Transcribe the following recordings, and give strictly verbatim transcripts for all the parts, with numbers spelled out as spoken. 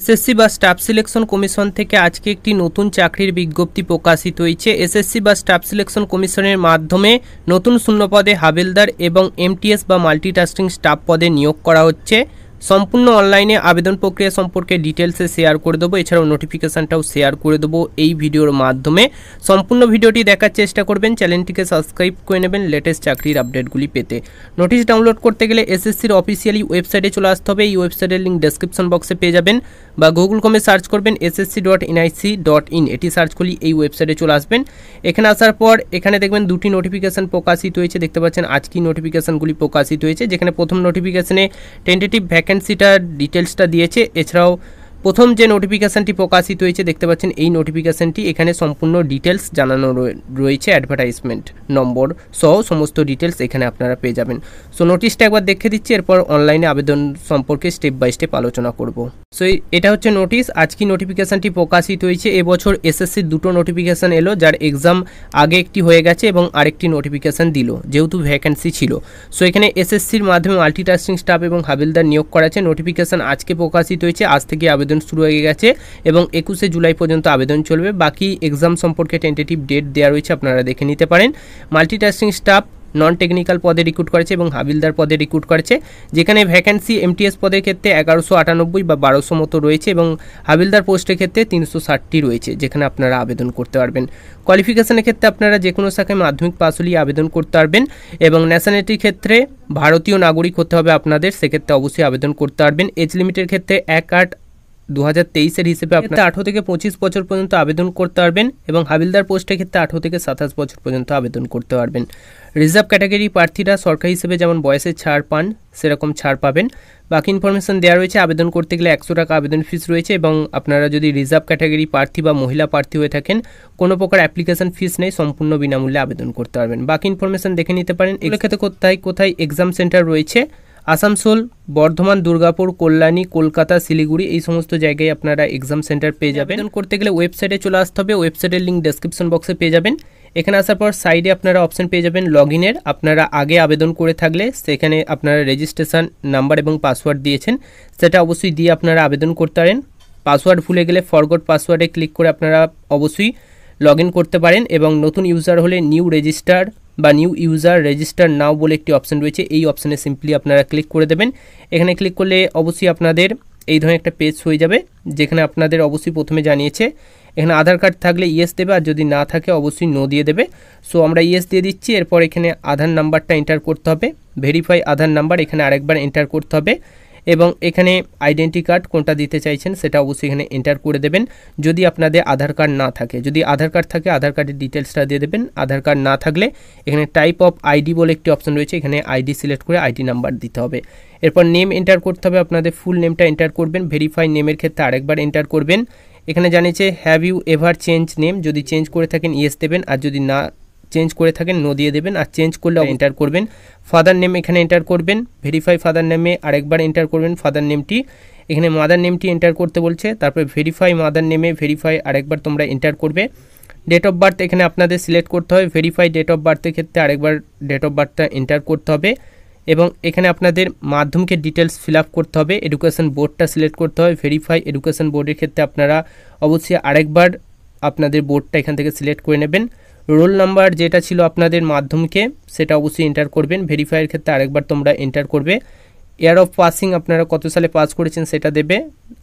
SSC बा staff selection commission थेके आज के एक नतून चाकरिर विज्ञप्ति प्रकाशित होयेछे। एसएससी बा स्टाफ सिलेक्शन कमिशनेर माध्यमे नतून शून्य पदे हाबिलदार एवं एमटीएस बा माल्टिटास्किंग स्टाफ पदे नियोग करा होच्छे। सम्पूर्ण अनलाइने आवेदन प्रक्रिया सम्पर्के डिटेल्से शेयर करे देबो, एछाड़ाओ नोटिफिकेशनटाओ शेयर करे देबो एई भिडियोर माध्यमे। सम्पूर्ण भिडियोटी देखार चेष्टा करबेन, चैनलटिके सबस्क्राइब करे नेबेन लेटेस्ट चाकरिर आपडेटगुली पेते। नोटिस डाउनलोड करते गेले एसएससिर अफिशियाली वेबसाइटे चले आसते होबे। एई वेबसाइटेर लिंक डेसक्रिपशन बक्से पेये जाबेन बा गुगल कमे सार्च करबेन S S C dot N I C dot in, एटी सार्च करलेई एई वेबसाइटे चले आसबेन। एखाने आसार पर एखाने देखबेन दुटी नोटिफिकेशन प्रकाशित होयेछे, देखते पाच्छेन आज की नोटिफिकेशनगुली प्रकाशित होयेछे। जेखाने प्रथम नोटिफिकेशने टेंटेटिव भैक वैकेंसीटार डिटेल्सटा दिएছে। এছাড়াও प्रथम जो नोटिफिकेशनटी प्रकाशित होयेছে देखते पाच्छेन এই नोटिफिकेशनटी এখানে সম্পূর্ণ ডিটেইলস জানানো রয়েছে, অ্যাডভার্টাইজমেন্ট নম্বর সহ সমস্ত ডিটেইলস এখানে আপনারা পেয়ে যাবেন। সো নোটিশটা একবার দেখে দিচ্ছি, এরপর অনলাইনে আবেদন সম্পর্কে স্টেপ বাই স্টেপ আলোচনা করব। সো এটা হচ্ছে নোটিশ। আজকে নোটিফিকেশনটি প্রকাশিত হয়েছে। এবছর এসএসসি দুটো নোটিফিকেশন এলো, যার এক্সাম আগে একটি হয়ে গেছে এবং আরেকটি নোটিফিকেশন দিল যেহেতু ভ্যাকেন্সি ছিল। সো এখানে এসএসসির মাধ্যমে মাল্টিটাস্কিং স্টাফ এবং হাবিলদার নিয়োগ করা হয়েছে। নোটিফিকেশন আজকে প্রকাশিত হয়েছে, আজ থেকে आवेदन शुरू हो गए और एकुशे जुलाई पर्यंत आवेदन चलबे। बाकी एग्जाम सम्पर्के टेंटेटिव डेट देया रयेछे, आपनारा देखे निते पारेन। माल्टिटास्किंग स्टाफ नन टेक्निकल पदे रिक्रुट करेছে এবং হাবিলদার পদে रिक्रुट করেছে। যেখানে ভ্যাকেন্সি এমটিএস পদের ক্ষেত্রে এগারোশো আটানব্বই বা বারোশো মতো রয়েছে এবং হাবিলদার পোস্টের ক্ষেত্রে তিনশো ষাটটি রয়েছে, যেখানে আপনারা আবেদন করতে পারবেন। কোয়ালিফিকেশনের ক্ষেত্রে আপনারা যে কোনো শাখায় মাধ্যমিক পাস হলেই আবেদন করতে পারবেন এবং ন্যাশনালিটির ক্ষেত্রে ভারতীয় নাগরিক হতে হবে আপনাদের, সেক্ষেত্রে অবশ্যই আবেদন করতে পারবেন। এজ লিমিটের ক্ষেত্রে এক আট दो हज़ार तेईस हिसेबे आपनारा आठारो थेके पचिस बछर पर्यन्त आवेदन करते पारबेन एबं हाबिलदार पोस्टेर क्षेत्रे आठारो थेके सत्ताईस बछर पर्यन्त आवेदन करते पारबेन। रिजार्व कैटेगरि प्रार्थीरा सरकारी हिसेबे जेमन बयसे छाड़ पान सेरकम छाड़ पाबेन। बाकी इनफरमेशन देया रयेछे। आवेदन करते गेले एकशो टाका आवेदन फीस रयेछे एबं आपनारा जोदि रिजार्व कैटेगरि प्रार्थी बा महिला प्रार्थी हये थाकेन कोनो प्रकार एप्लिकेशन फीस नेई, सम्पूर्ण बिनामूल्ये आवेदन करते पारबेन। बाकी इनफरमेशन देखे निते पारेन। एगुलो क्षेत्रे कोथाय कोथाय एग्जाम सेंटार रयेछे आसानसोल, बर्धमान, दुर्गापुर, कल्याणी, कलकाता, शिलीगुड़ी এই সমস্ত জায়গায় আপনারা এক্সাম সেন্টার পেয়ে যাবেন। আবেদন করতে গেলে ওয়েবসাইটে চলে আসতে হবে। ওয়েবসাইটের লিংক ডেসক্রিপশন বক্সে পেয়ে যাবেন। এখানে আসার পর সাইডে আপনারা অপশন পেয়ে যাবেন লগইনের। আপনারা আগে আবেদন করে থাকলে সেখানে আপনারা রেজিস্ট্রেশন নাম্বার এবং পাসওয়ার্ড দিয়েছেন, সেটা অবশ্যই দিয়ে আপনারা আবেদন করতে পারেন। পাসওয়ার্ড ভুলে গেলে ফরগট পাসওয়ার্ডে ক্লিক করে আপনারা অবশ্যই লগইন করতে পারেন এবং নতুন ইউজার হলে নিউ রেজিস্টার বা নিউ ইউজার রেজিস্টার নাও বলে একটি অপশন রয়েছে, এই অপশনে সিম্পলি আপনারা ক্লিক করে দেবেন। এখানে ক্লিক করলে অবশ্যই আপনাদের এই ধরনের একটা পেজ হয়ে যাবে, যেখানে আপনাদের অবশ্যই প্রথমে জানিয়েছে এখানে আধার কার্ড থাকলে ইয়েস দেবে, আর যদি না থাকে অবশ্যই নো দিয়ে দেবে। সো আমরা ইয়েস দিয়ে দিচ্ছি। এরপর এখানে আধার নাম্বারটা এন্টার করতে হবে, ভেরিফাই আধার নাম্বার এখানে আরেকবার এন্টার করতে হবে এবং এখানে আইডেন্টি কার্ড কোনটা দিতে চাইছেন সেটা অবশ্যই এখানে এন্টার করে দেবেন যদি আপনাদের আধার কার্ড না থাকে। যদি আধার কার্ড থাকে আধার কার্ডের ডিটেলসটা দিয়ে দেবেন। আধার কার্ড না থাকলে এখানে টাইপ অফ আইডি বলে একটি অপশন রয়েছে, এখানে আইডি সিলেক্ট করে আইডি নাম্বার দিতে হবে। এরপর নেম এন্টার করতে হবে, আপনাদের ফুল নেমটা এন্টার করবেন। ভেরিফাই নেমের ক্ষেত্রে আরেকবার এন্টার করবেন। এখানে জানিয়েছে have you ever change name, যদি চেঞ্জ করে থাকেন ইয়েস দেবেন, আর যদি না চেঞ্জ করে থাকেন নো দিয়ে দেবেন, আর চেঞ্জ করলে এন্টার করবেন। ফাদার নেম এখানে এন্টার করবেন, ভেরিফাই ফাদার নেমে আরেকবার এন্টার করবেন ফাদার নেমটি। এখানে মাদার নেমটি এন্টার করতে বলছে, তারপরে ভেরিফাই মাদার নেমে ভেরিফাই আরেকবার তোমরা এন্টার করবে। ডেট অফ বার্থ এখানে আপনাদের সিলেক্ট করতে হবে, ভেরিফাই ডেট অফ বার্থের ক্ষেত্রে আরেকবার ডেট অফ বার্থটা এন্টার করতে হবে এবং এখানে আপনাদের মাধ্যমিকের ডিটেলস ফিল আপ করতে হবে। এডুকেশন বোর্ডটা সিলেক্ট করতে হবে, ভেরিফাই এডুকেশন বোর্ডের ক্ষেত্রে আপনারা অবশ্যই আরেকবার আপনাদের বোর্ডটা এখান থেকে সিলেক্ট করে নেবেন। রোল নাম্বার যেটা ছিল আপনাদের মাধ্যমিকে সেটা অবশ্যই এন্টার করবেন, ভেরিফাইয়ের ক্ষেত্রে আরেকবার তোমরা এন্টার করবে। ইয়ার অফ পাসিং আপনারা কত সালে পাস করেছেন সেটা দেবে,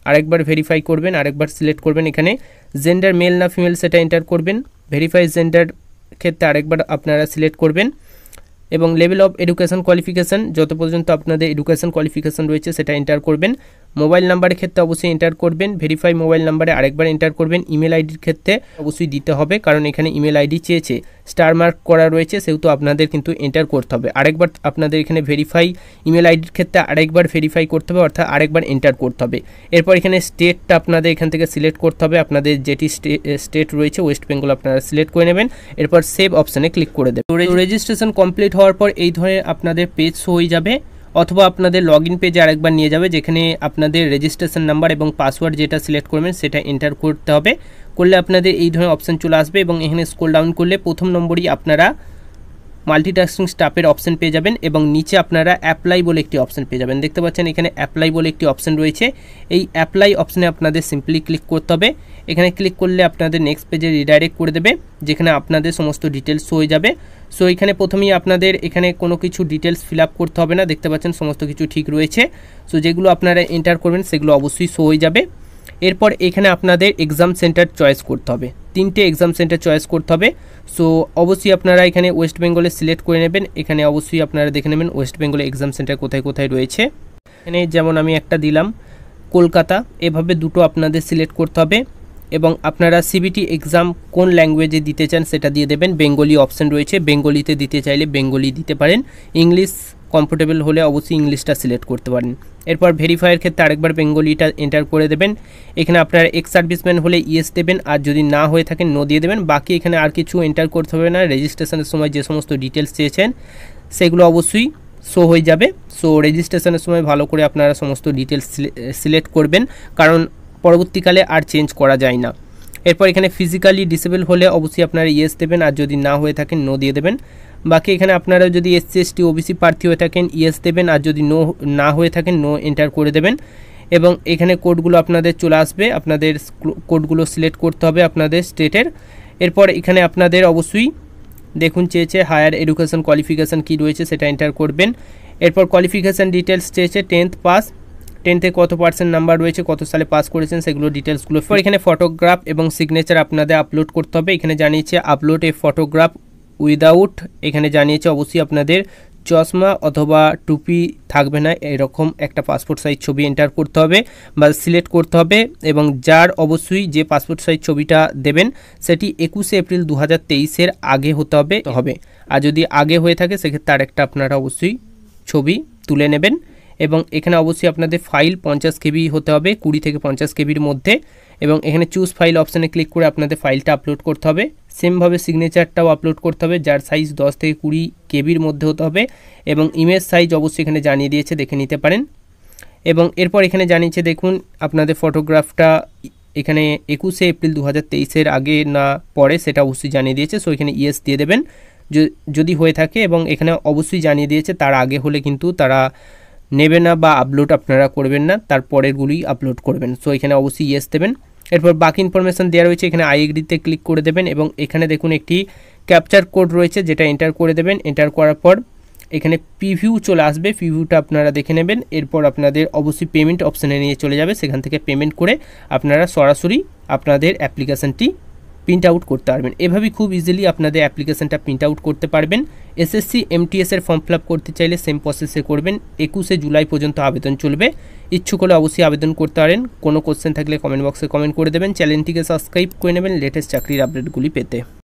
আরেকবার ভেরিফাই করবেন, আরেকবার সিলেক্ট করবেন। এখানে জেন্ডার মেল না ফিমেল সেটা এন্টার করবেন, ভেরিফাই জেন্ডার ক্ষেত্রে আরেকবার আপনারা সিলেক্ট করবেন এবং লেভেল অফ এডুকেশন কোয়ালিফিকেশান যত পর্যন্ত আপনাদের এডুকেশন কোয়ালিফিকেশান রয়েছে সেটা এন্টার করবেন। মোবাইল নাম্বারের ক্ষেত্রে অবশ্যই এন্টার করবেন, ভেরিফাই মোবাইল নাম্বারে আরেকবার এন্টার করবেন। ইমেল আইডির ক্ষেত্রে অবশ্যই দিতে হবে, কারণ এখানে ইমেল আইডি চেয়েছে, স্টার মার্ক করা রয়েছে, সেহেতু আপনাদের কিন্তু এন্টার করতে হবে। আরেকবার আপনাদের এখানে ভেরিফাই ইমেল আইডির ক্ষেত্রে আরেকবার ভেরিফাই করতে হবে, অর্থাৎ আরেকবার এন্টার করতে হবে। এরপর এখানে স্টেটটা আপনাদের এখান থেকে সিলেক্ট করতে হবে, আপনাদের যেটি স্টেট রয়েছে ওয়েস্ট বেঙ্গল আপনারা সিলেক্ট করে নেবেন। এরপর সেভ অপশানে ক্লিক করে দেবেন। রেজিস্ট্রেশন কমপ্লিট হওয়ার পর এই ধরনের আপনাদের পেজ হয়ে যাবে অথবা আপনাদের লগ ইন পেজে আরেকবার নিয়ে যাবে, যেখানে আপনাদের রেজিস্ট্রেশন নাম্বার এবং পাসওয়ার্ড যেটা সিলেক্ট করবেন সেটা এন্টার করতে হবে। করলে আপনাদের এই ধরনের অপশান চলে আসবে এবং এখানে স্ক্রল ডাউন করলে প্রথম নম্বরই আপনারা মাল্টিটাস্কিং স্টাফের অপশন পেয়ে যাবেন এবং নিচে আপনারা অ্যাপ্লাই বলে একটি অপশন পেয়ে যাবেন। দেখতে পাচ্ছেন এখানে অ্যাপ্লাই বলে একটি অপশন রয়েছে। এই অ্যাপ্লাই অপশনে আপনাদের সিম্পলি ক্লিক করতে হবে। এখানে ক্লিক করলে আপনাদের নেক্সট পেজে রিডাইরেক্ট করে দেবে, যেখানে আপনাদের সমস্ত ডিটেলস হয়ে যাবে। সো এখানে প্রথমেই আপনাদের এখানে কোনো কিছু ডিটেলস ফিল আপ করতে হবে না, দেখতে পাচ্ছেন সমস্ত কিছু ঠিক রয়েছে। সো যেগুলো আপনারা এন্টার করবেন সেগুলো অবশ্যই শো হয়ে যাবে। এরপর এখানে আপনাদের এক্সাম সেন্টার চয়েস করতে হবে, তিনটে এক্সাম সেন্টার চয়েস করতে হবে। সো অবশ্যই আপনারা এখানে ওয়েস্ট বেঙ্গলে সিলেক্ট করে নেবেন। এখানে অবশ্যই আপনারা দেখে নেবেন ওয়েস্ট বেঙ্গলে এক্সাম সেন্টার কোথায় কোথায় রয়েছে। এখানে যেমন আমি একটা দিলাম কলকাতা, এভাবে দুটো আপনাদের সিলেক্ট করতে হবে এবং আপনারা সিবিটি এক্সাম কোন ল্যাঙ্গুয়েজে দিতে চান সেটা দিয়ে দেবেন। বেঙ্গলি অপশান রয়েছে, বেঙ্গলিতে দিতে চাইলে বেঙ্গলি দিতে পারেন। ইংলিশ কমফোর্টেবল হলে অবশ্যই ইংলিশটা সিলেক্ট করতে পারেন। এরপর ভেরিফাইয়ের ক্ষেত্রে আরেকবার বেঙ্গলিটা এন্টার করে দেবেন। এখানে আপনার এক্স সার্ভিসম্যান হলে ইয়েস দেবেন, আর যদি না হয়ে থাকেন নো দিয়ে দেবেন। বাকি এখানে আর কিছু এন্টার করতে হবে না। রেজিস্ট্রেশনের সময় যে সমস্ত ডিটেলস চেয়েছেন সেগুলো অবশ্যই শো হয়ে যাবে। সো রেজিস্ট্রেশনের সময় ভালো করে আপনারা সমস্ত ডিটেলস সিলেক্ট করবেন, কারণ পরবর্তীকালে আর চেঞ্জ করা যায় না। এরপর এখানে ফিজিক্যালি ডিসেবল হলে অবশ্যই আপনারা ইয়েস দেবেন, আর যদি না হয়ে থাকেন নো দিয়ে দেবেন। বাকি এখানে আপনারা যদি এসসি এসটি ওবিসি প্রার্থী হয়ে থাকেন ইয়েস দেবেন, আর যদি নো না হয়ে থাকেন নো এন্টার করে দেবেন। এবং এখানে কোডগুলো আপনাদের চলে আসবে, আপনাদের কোডগুলো সিলেক্ট করতে হবে আপনাদের স্টেটের। এরপর এখানে আপনাদের অবশ্যই দেখুন চেয়েছে হায়ার এডুকেশন কোয়ালিফিকেশান কী রয়েছে সেটা এন্টার করবেন। এরপর কোয়ালিফিকেশান ডিটেলস চেয়েছে টেন্থ পাস, টেন্থে কত পার্সেন্ট নাম্বার রয়েছে, কত সালে পাস করেছেন সেগুলো ডিটেলসগুলো। এরপর এখানে ফটোগ্রাফ এবং সিগনেচার আপনাদের আপলোড করতে হবে। এখানে জানিয়েছে আপলোড এ ফটোগ্রাফ উইদাউট, এখানে জানিয়েছে অবশ্যই আপনাদের চশমা অথবা টুপি থাকবে না, এরকম একটা পাসপোর্ট সাইজ ছবি এন্টার করতে হবে বা সিলেক্ট করতে হবে। এবং যার অবশ্যই যে পাসপোর্ট সাইজ ছবিটা দেবেন সেটি একুশে এপ্রিল দু হাজার তেইশের আগে হতে হবে হবে আর যদি আগে হয়ে থাকে সেক্ষেত্রে তার একটা আপনারা অবশ্যই ছবি তুলে নেবেন। এবং এখানে অবশ্যই আপনাদের ফাইল পঞ্চাশ কেবি হতে হবে, কুড়ি থেকে পঞ্চাশ কেবির মধ্যে। এবং এখানে চুজ ফাইল অপশানে ক্লিক করে আপনাদের ফাইলটা আপলোড করতে হবে। সেমভাবে সিগনেচারটাও আপলোড করতে হবে, যার সাইজ দশ থেকে কুড়ি কেবির মধ্যে হতে হবে। এবং ইমেজ সাইজ অবশ্যই এখানে জানিয়ে দিয়েছে, দেখে নিতে পারেন। এবং এরপর এখানে জানিয়েছে দেখুন আপনাদের ফটোগ্রাফটা এখানে একুশে এপ্রিল দু হাজার তেইশের আগে না পরে সেটা অবশ্যই জানিয়ে দিয়েছে। সো এখানে ইয়েস দিয়ে দেবেন যদি হয়ে থাকে। এবং এখানে অবশ্যই জানিয়ে দিয়েছে তার আগে হলে কিন্তু তারা নেবে না বা আপলোড আপনারা করবেন না, তারপরেরগুলোই আপলোড করবেন। সো এখানে অবশ্যই ইয়েস দেবেন। এরপর বাকি ইনফরমেশান দেওয়া রয়েছে, এখানে আই এগ্রিতে ক্লিক করে দেবেন। এবং এখানে দেখুন একটি ক্যাপচার কোড রয়েছে, যেটা এন্টার করে দেবেন। এন্টার করার পর এখানে প্রিভিউ চলে আসবে, প্রিভিউটা আপনারা দেখে নেবেন। এরপর আপনাদের অবশ্যই পেমেন্ট অপশানে নিয়ে চলে যাবে, সেখান থেকে পেমেন্ট করে আপনারা সরাসরি আপনাদের অ্যাপ্লিকেশানটি প্রিন্ট আউট করতে পারবেন। এভাবেই খুব ইজিলি আপনাদের অ্যাপ্লিকেশানটা প্রিন্ট আউট করতে পারবেন। এসএসসি এমটিএস এর ফর্ম ফিল আপ করতে চাইলে সেম প্রসেসে করবেন। একুশে জুলাই পর্যন্ত আবেদন চলবে। ইচ্ছুক হলে অবশ্যই আবেদন করতে পারেন। কোনো কোশ্চেন থাকলে কমেন্ট বক্সে কমেন্ট করে দেবেন। চ্যানেলটিকে সাবস্ক্রাইব করে নেবেন লেটেস্ট চাকরির আপডেটগুলি পেতে।